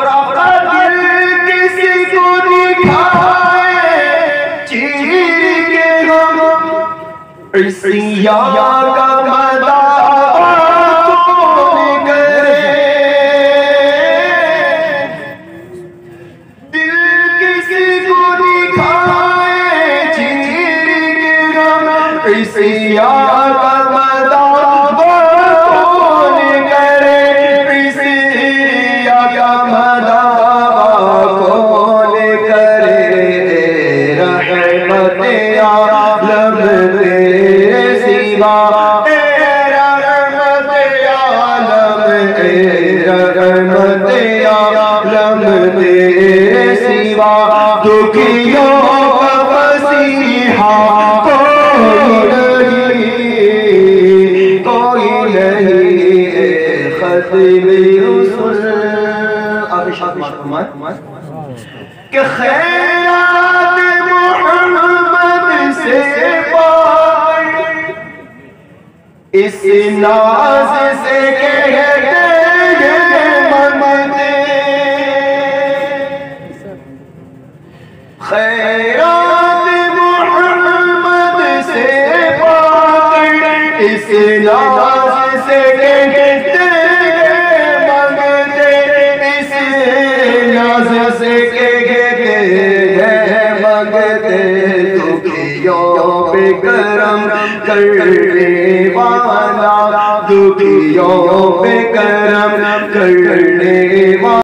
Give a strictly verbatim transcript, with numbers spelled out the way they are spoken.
عشق کہ خیرات محمد سے بات اس ناز سے کہتے ہیں محمد خیرات محمد سے بات اس ناز سے کہتے ہیں کرنے والا دکھیوں پہ کرم کرنے